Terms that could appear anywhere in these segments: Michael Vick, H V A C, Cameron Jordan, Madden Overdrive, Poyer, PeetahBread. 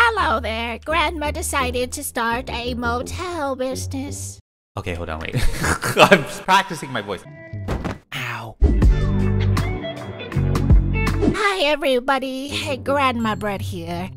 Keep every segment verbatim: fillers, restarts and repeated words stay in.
Hello there. Grandma decided to start a motel business. Okay, hold on, wait. I'm practicing my voice. Ow. Hi, everybody. Hey, Grandma Bread here.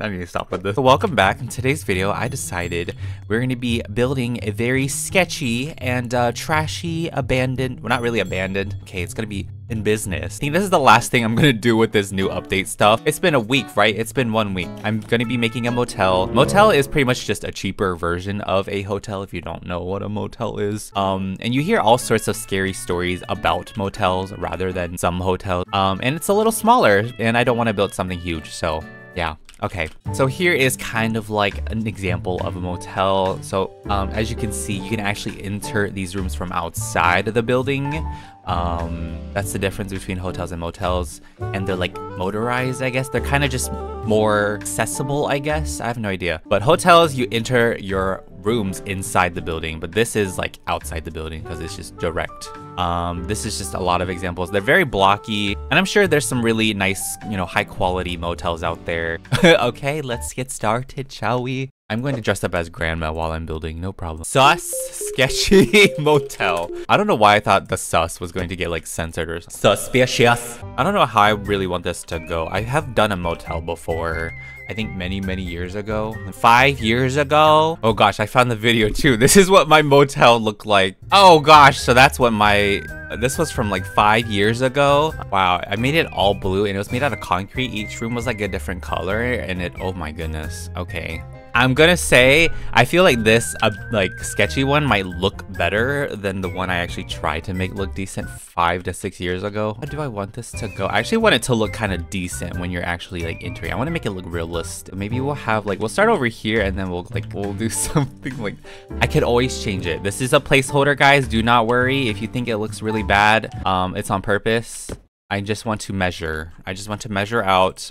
I need to stop with this. So welcome back. In today's video, I decided we're going to be building a very sketchy and uh, trashy abandoned... Well, not really abandoned. Okay, it's going to be in business. I think this is the last thing I'm going to do with this new update stuff. It's been a week, right? It's been one week. I'm going to be making a motel. Motel is pretty much just a cheaper version of a hotel if you don't know what a motel is. Um, and you hear all sorts of scary stories about motels rather than some hotels. Um, and it's a little smaller and I don't want to build something huge, so... Yeah. Okay. So here is kind of like an example of a motel. So um, as you can see, you can actually enter these rooms from outside of the building. Um, that's the difference between hotels and motels. And they're like motorized, I guess. They're kind of just more accessible, I guess. I have no idea. But hotels, you enter your rooms inside the building. But this is like outside the building because it's just direct. Um, this is just a lot of examples. They're very blocky. And I'm sure there's some really nice, you know, high quality motels out there. Okay, let's get started, shall we? I'm going to dress up as grandma while I'm building, no problem. Sus sketchy motel. I don't know why I thought the sus was going to get like censored or suspicious. I don't know how I really want this to go. I have done a motel before. I think many, many years ago. Five years ago? Oh gosh, I found the video too. This is what my motel looked like. Oh gosh, so that's what my... This was from like five years ago. Wow, I made it all blue and it was made out of concrete. Each room was like a different color and it... Oh my goodness. Okay. I'm gonna say, I feel like this uh, like sketchy one might look better than the one I actually tried to make look decent five to six years ago. How do I want this to go? I actually want it to look kind of decent when you're actually like entering. I want to make it look realistic. Maybe we'll have like, we'll start over here and then we'll like, we'll do something like, I could always change it. This is a placeholder, guys. Do not worry. If you think it looks really bad, um, it's on purpose. I just want to measure. I just want to measure out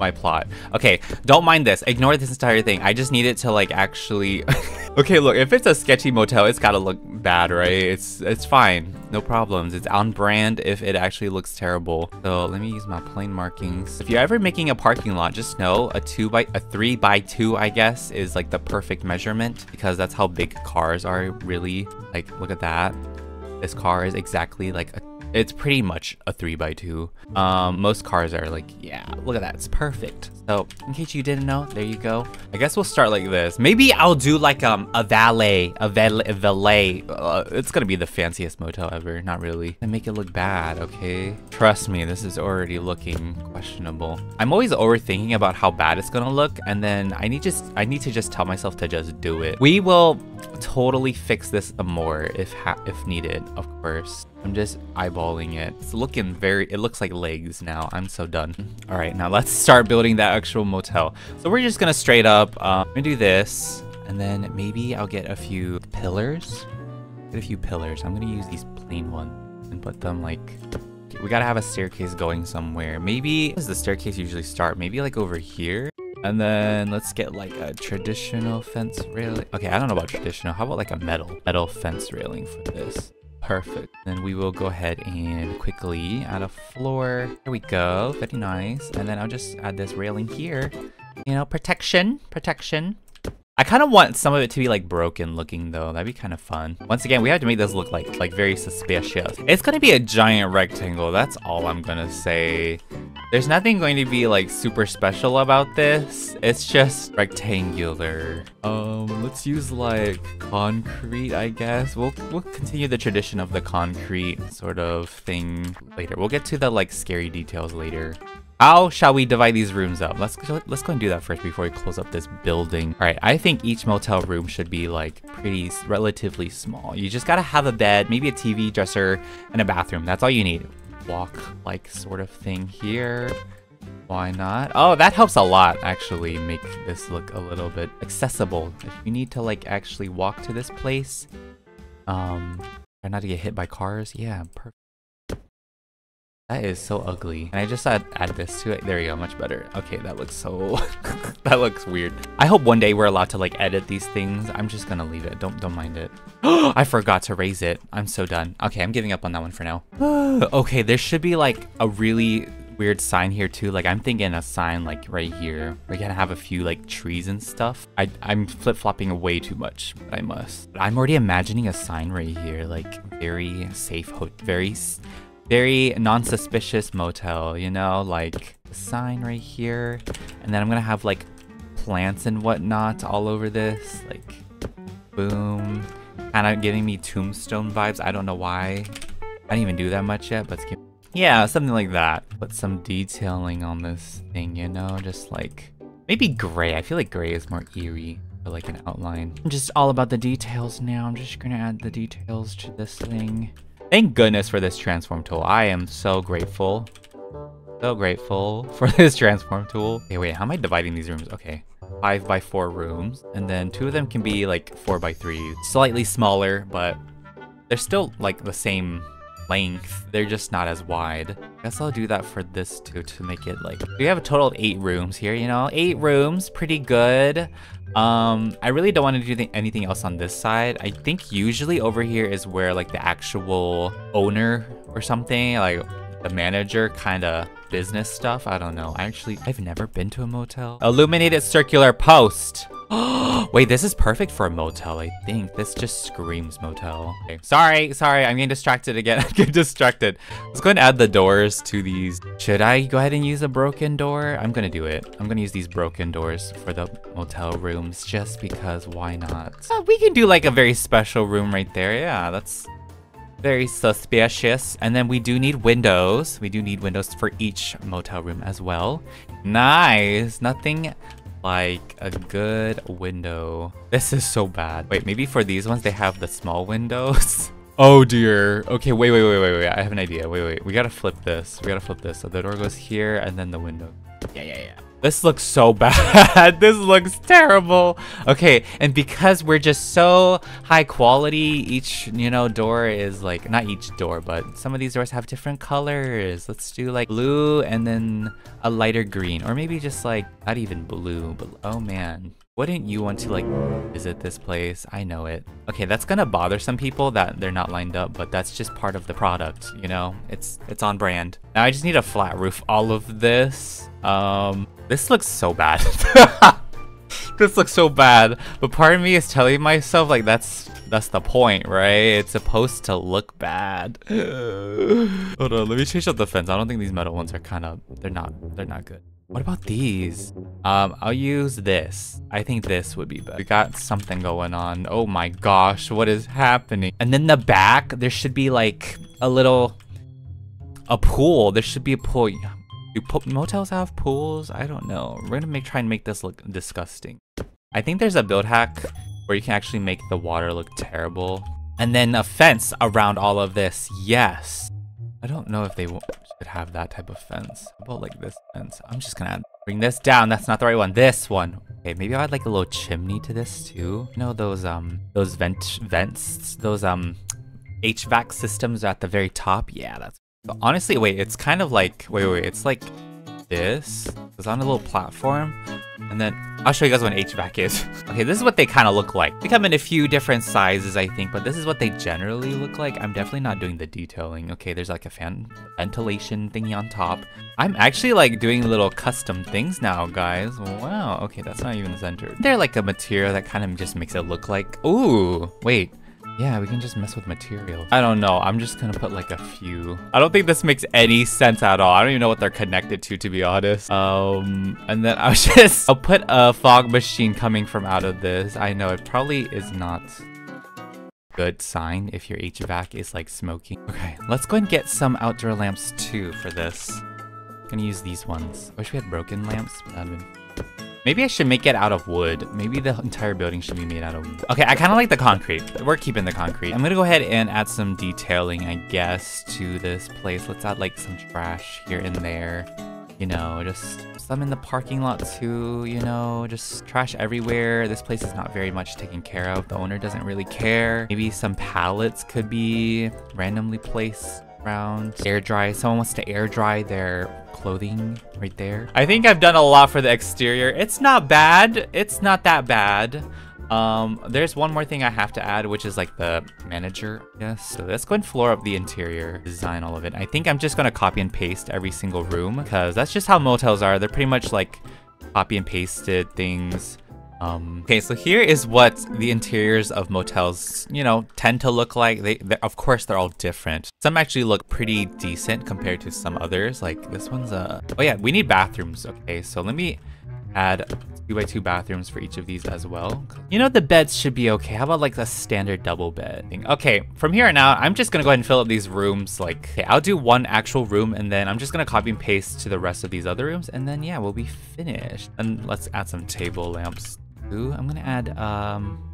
my plot. Okay, don't mind this. Ignore this entire thing. I just need it to like actually... Okay, look, if it's a sketchy motel, it's gotta look bad, right? It's it's fine. No problems. It's on brand if it actually looks terrible. So let me use my plain markings. If you're ever making a parking lot, just know a two by a three by two, I guess, is like the perfect measurement because that's how big cars are really. Like, look at that. This car is exactly like a... It's pretty much a three by two. Um, most cars are like, yeah, look at that. It's perfect. So in case you didn't know, there you go. I guess we'll start like this. Maybe I'll do like um, a valet, a valet, a valet. Uh, it's going to be the fanciest motel ever. Not really. I make it look bad, okay? Trust me, this is already looking questionable. I'm always overthinking about how bad it's going to look. And then I need just I need to just tell myself to just do it. We will totally fix this more if, ha if needed, of course. I'm just eyeballing it. It's looking very... It looks like legs now. I'm so done. All right, now let's start building that actual motel. So we're just gonna straight up... Uh, I'm gonna do this. And then maybe I'll get a few pillars. Get a few pillars. I'm gonna use these plain ones and put them like... We gotta have a staircase going somewhere. Maybe... Where does the staircase usually start? Maybe like over here? And then let's get like a traditional fence railing. Okay, I don't know about traditional. How about like a metal? Metal fence railing for this. Perfect. Then we will go ahead and quickly add a floor. There we go. Very nice. And then I'll just add this railing here. You know, protection. Protection. I kind of want some of it to be like broken looking though. That'd be kind of fun. Once again, we have to make this look like like very suspicious. It's going to be a giant rectangle. That's all I'm going to say. There's nothing going to be like super special about this. It's just rectangular. Um, let's use like concrete, I guess. We'll we'll continue the tradition of the concrete sort of thing later. We'll get to the like scary details later. How shall we divide these rooms up? Let's go, let's go and do that first before we close up this building. All right, I think each motel room should be like pretty relatively small. You just gotta have a bed, maybe a T V, dresser, and a bathroom. That's all you need. Walk like sort of thing here. Why not? Oh, that helps a lot actually make this look a little bit accessible. If you need to like actually walk to this place, um, try not to get hit by cars. Yeah, perfect. That is so ugly. And I just add, add this to it. There you go, much better. Okay, that looks so... That looks weird. I hope one day we're allowed to like edit these things. I'm just gonna leave it. Don't don't mind it. I forgot to raise it. I'm so done. Okay, I'm giving up on that one for now. Okay, there should be like a really weird sign here too. Like I'm thinking a sign like right here. We're gonna have a few like trees and stuff. I, I'm flip-flopping way too much, but I must. But I'm already imagining a sign right here, like very safe, very, very non-suspicious motel, you know, like a sign right here. And then I'm gonna have like plants and whatnot all over this, like boom. Kind of giving me Tombstone vibes. I don't know why. I didn't even do that much yet, but it's giving... yeah, something like that. Put some detailing on this thing, you know, just like maybe gray. I feel like gray is more eerie for like an outline. I'm just all about the details now. I'm just gonna add the details to this thing. Thank goodness for this transform tool. I am so grateful, so grateful for this transform tool. Okay, wait, how am I dividing these rooms? Okay. Five by four rooms, and then two of them can be like four by three, slightly smaller, but they're still like the same length. They're just not as wide. I guess I'll do that for this too, to make it like we have a total of eight rooms here. You know, eight rooms, pretty good. Um, I really don't want to do anything else on this side. I think usually over here is where like the actual owner or something, like the manager kind of business stuff. I don't know. I actually, I've never been to a motel. Illuminated circular post. Wait, this is perfect for a motel, I think. This just screams motel. Okay. Sorry, sorry. I'm getting distracted again. I'm getting distracted. Let's go ahead and add the doors to these. Should I go ahead and use a broken door? I'm going to do it. I'm going to use these broken doors for the motel rooms just because why not? Uh, we can do like a very special room right there. Yeah, that's... very suspicious. And then we do need windows. We do need windows for each motel room as well. Nice. Nothing like a good window. This is so bad. Wait, maybe for these ones, they have the small windows. Oh dear. Okay, wait, wait, wait, wait, wait. I have an idea. Wait, wait. We gotta flip this. We gotta flip this. So the door goes here and then the window. Yeah, yeah, yeah. This looks so bad. This looks terrible. Okay, and because we're just so high quality, each, you know, door is like, not each door, but some of these doors have different colors. Let's do like blue and then a lighter green, or maybe just like not even blue, but oh man. Wouldn't you want to like visit this place? I know it. Okay, that's gonna bother some people that they're not lined up, but that's just part of the product, you know? It's it's on brand. Now I just need a flat roof all of this. Um, this looks so bad. This looks so bad. But part of me is telling myself like that's that's the point, right? It's supposed to look bad. Hold on, let me change up the fence. I don't think these metal ones are kind of, they're not, they're not good. What about these? Um, I'll use this. I think this would be better. We got something going on. Oh my gosh, what is happening? And then the back, there should be like a little, a pool. There should be a pool. Do po motels have pools? I don't know. We're gonna make, try and make this look disgusting. I think there's a build hack where you can actually make the water look terrible. And then a fence around all of this, yes. I don't know if they should have that type of fence. How about like this fence? I'm just gonna bring this down. That's not the right one. This one. Okay, maybe I'll add like a little chimney to this too. You know those um those vent vents, those um H V A C systems at the very top. Yeah, that's. But honestly, wait, it's kind of like wait, wait, it's like this. It's on a little platform, and then I'll show you guys what an H V A C is. Okay, this is what they kind of look like. They come in a few different sizes, I think, but this is what they generally look like. I'm definitely not doing the detailing. Okay, there's like a fan ventilation thingy on top. I'm actually like doing little custom things now, guys. Wow, okay, that's not even centered. They're like a material that kind of just makes it look like, ooh, wait. Yeah, we can just mess with material. I don't know. I'm just gonna put like a few. I don't think this makes any sense at all. I don't even know what they're connected to, to be honest. Um, and then I'll just, I'll put a fog machine coming from out of this. I know it probably is not a good sign if your H V A C is like smoking. Okay, let's go and get some outdoor lamps too for this. I'm gonna use these ones. I wish we had broken lamps, but that'd been... maybe I should make it out of wood. Maybe the entire building should be made out of wood. Okay, I kind of like the concrete. We're keeping the concrete. I'm gonna go ahead and add some detailing, I guess, to this place. Let's add like some trash here and there. You know, just some in the parking lot too, you know, just trash everywhere. This place is not very much taken care of. The owner doesn't really care. Maybe some pallets could be randomly placed around. Air dry. Someone wants to air dry their clothing right there. I think I've done a lot for the exterior. It's not bad. It's not that bad. Um, there's one more thing I have to add, which is like the manager, I guess. So let's go and floor up the interior, design all of it. I think I'm just gonna copy and paste every single room because that's just how motels are. They're pretty much like copy and pasted things. Um, okay, so here is what the interiors of motels, you know, tend to look like. They, of course, they're all different. Some actually look pretty decent compared to some others. Like this one's a... Oh yeah, we need bathrooms. Okay, so let me add two by two bathrooms for each of these as well. You know, the beds should be okay. How about like a standard double bed thing? Okay, from here on out, I'm just gonna go ahead and fill up these rooms. Like, okay, I'll do one actual room and then I'm just gonna copy and paste to the rest of these other rooms. And then yeah, we'll be finished. And let's add some table lamps. Ooh, I'm gonna add um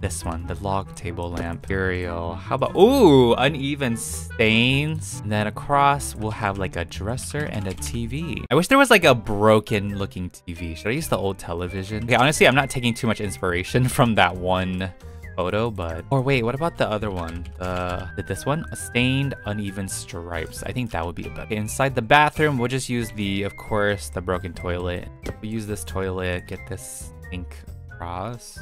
this one, the log table lamp. Material. How about, ooh, uneven stains. And then across we'll have like a dresser and a T V. I wish there was like a broken looking T V. Should I use the old television? Okay, honestly, I'm not taking too much inspiration from that one photo, but... Or wait, what about the other one? Uh, did this one? Stained uneven stripes. I think that would be a better. Okay, inside the bathroom, we'll just use the, of course, the broken toilet. We'll use this toilet, get this sink across.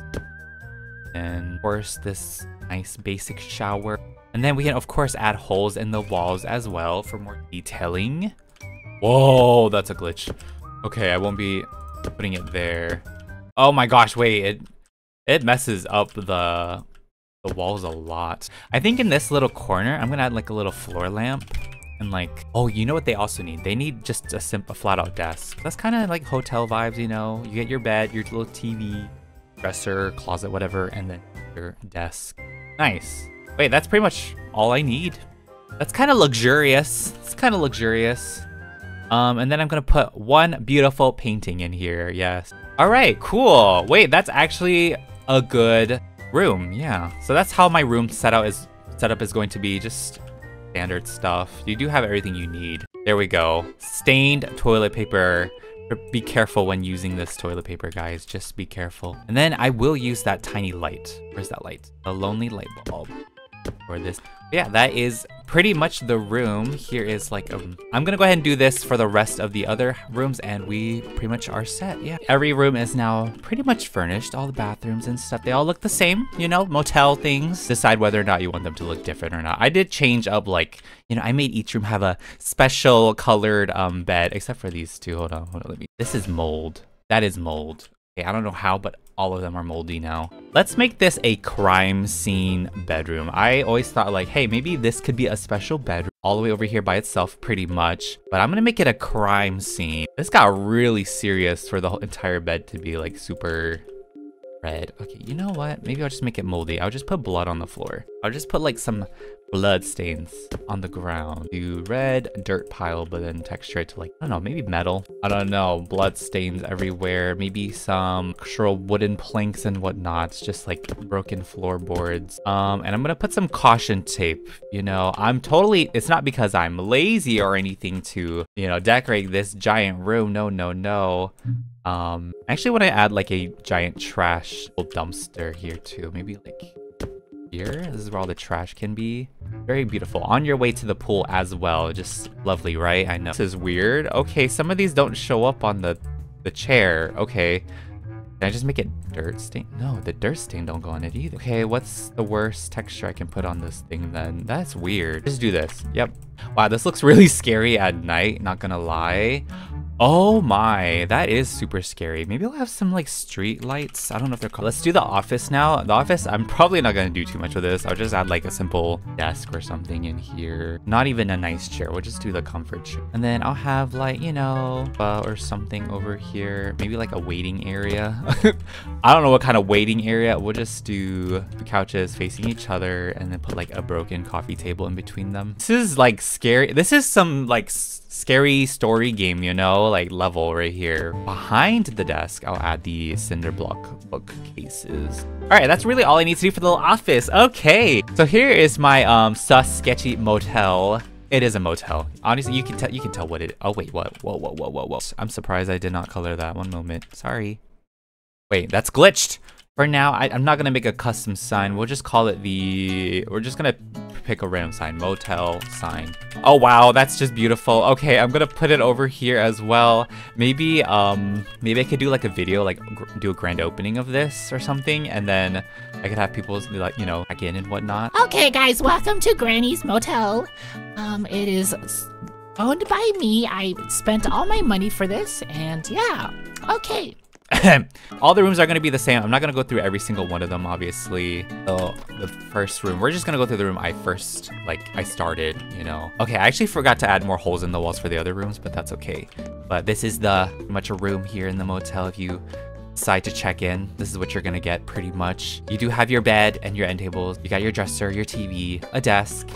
And of course this nice basic shower, and then we can of course add holes in the walls as well for more detailing. Whoa, that's a glitch. Okay, I won't be putting it there. Oh my gosh, wait, it it messes up the the walls a lot. I think in this little corner I'm gonna add like a little floor lamp. And like, oh, you know what they also need? They need just a simple flat out desk. That's kind of like hotel vibes, you know? You get your bed, your little T V, dresser, closet, whatever, and then your desk. Nice. Wait, that's pretty much all I need. That's kind of luxurious. It's kind of luxurious. Um, and then I'm gonna put one beautiful painting in here. Yes. All right, cool. Wait, that's actually a good room. Yeah. So that's how my room setup is setup is going to be. Just standard stuff. You do have everything you need. There we go. Stained toilet paper. Be careful when using this toilet paper, guys. Just be careful. And then I will use that tiny light. Where's that light? A lonely light bulb. Or this. Yeah, that is pretty much the room. Here is like a... I'm gonna go ahead and do this for the rest of the other rooms and we pretty much are set. Yeah, every room is now pretty much furnished. All the bathrooms and stuff, they all look the same, you know, motel things. Decide whether or not you want them to look different or not. I did change up, like, you know, I made each room have a special colored um bed, except for these two. Hold on, hold on, let me... This is mold. That is mold. Okay, I don't know how, but all of them are moldy now. Let's make this a crime scene bedroom. I always thought like, hey, maybe this could be a special bedroom all the way over here by itself pretty much, but I'm gonna make it a crime scene. This got really serious for the whole entire bed to be like super red. Okay, you know what? Maybe I'll just make it moldy. I'll just put blood on the floor. I'll just put like some blood stains on the ground. Do red dirt pile, but then texture it to like, I don't know, maybe metal. I don't know, blood stains everywhere. Maybe some actual wooden planks and whatnot. It's just like broken floorboards. Um, and I'm gonna put some caution tape. You know, I'm totally, it's not because I'm lazy or anything to, you know, decorate this giant room. No, no, no. Um, I actually want to add like a giant trash dumpster here too. Maybe like... Here. This is where all the trash can be. Very beautiful. On your way to the pool as well. Just lovely, right? I know. This is weird. Okay, some of these don't show up on the, the chair. Okay. Can I just make it dirt stain? No, the dirt stain don't go on it either. Okay, what's the worst texture I can put on this thing then? That's weird. Just do this. Yep. Wow, this looks really scary at night. Not gonna lie. Oh my, that is super scary. Maybe I'll have some like street lights. I don't know if they're called. Let's do the office now. The office, I'm probably not gonna do too much with this. I'll just add like a simple desk or something in here. Not even a nice chair. We'll just do the comfort chair. And then I'll have like, you know, uh, or something over here. Maybe like a waiting area. I don't know what kind of waiting area. We'll just do the couches facing each other and then put like a broken coffee table in between them. This is like scary. This is some like scary story game, you know, like level right here. Behind the desk, I'll add the cinder block bookcases. All right, that's really all I need to do for the little office. Okay, so here is my um sus sketchy motel. It is a motel. Honestly, you can tell you can tell what it. Oh wait, what? Whoa, whoa, whoa, whoa, whoa! I'm surprised I did not color that. One moment, sorry. Wait, that's glitched. For now, I, I'm not gonna make a custom sign. We'll just call it the. We're just gonna pick a random sign. Motel sign. Oh wow, that's just beautiful. Okay, I'm gonna put it over here as well. Maybe, um, maybe I could do like a video, like do a grand opening of this or something, and then I could have people like, you know, again and whatnot. Okay, guys, welcome to Granny's Motel. Um, it is owned by me. I spent all my money for this, and yeah, okay. All the rooms are going to be the same. I'm not going to go through every single one of them, obviously. So the first room, we're just going to go through the room I first, like, I started, you know. Okay, I actually forgot to add more holes in the walls for the other rooms, but that's okay. But this is the pretty much a room here in the motel. If you decide to check in, this is what you're going to get pretty much. You do have your bed and your end tables. You got your dresser, your T V, a desk,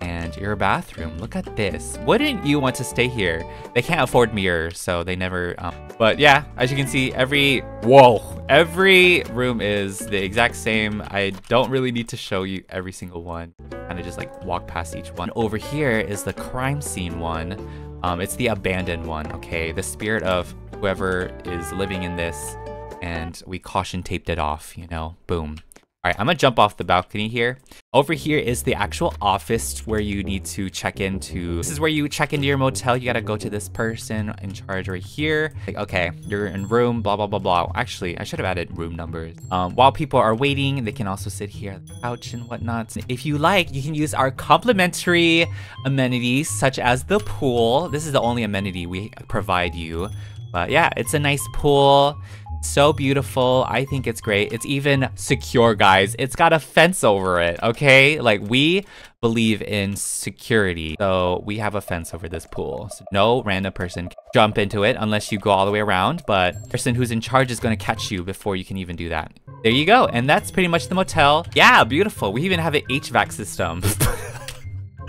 and your bathroom. Look at this. Wouldn't you want to stay here? They can't afford mirrors, so they never... Um, but yeah, as you can see, every... Whoa! Every room is the exact same. I don't really need to show you every single one. Kind of just like walk past each one. Over here is the crime scene one. Um, it's the abandoned one, okay? The spirit of whoever is living in this, and we caution taped it off, you know? Boom. All right, I'm gonna jump off the balcony here. Over here is the actual office where you need to check into. This is where you check into your motel. You gotta go to this person in charge right here. Like, okay, you're in room, blah, blah, blah, blah. Actually, I should have added room numbers. Um, while people are waiting, they can also sit here on the couch and whatnot. If you like, you can use our complimentary amenities such as the pool. This is the only amenity we provide you. But yeah, it's a nice pool. So beautiful. I think it's great. It's even secure, guys. It's got a fence over it, okay? Like, we believe in security, so we have a fence over this pool. So no random person can jump into it unless you go all the way around, but the person who's in charge is going to catch you before you can even do that. There you go. And that's pretty much the motel. Yeah, beautiful. We even have an H V A C system.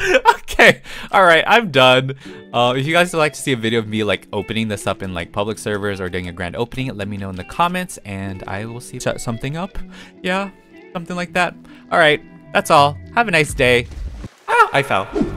Okay, all right, I'm done. Uh, if you guys would like to see a video of me like opening this up in like public servers or doing a grand opening, let me know in the comments and I will see something up. Yeah, something like that. All right, that's all. Have a nice day. Ah, I fell.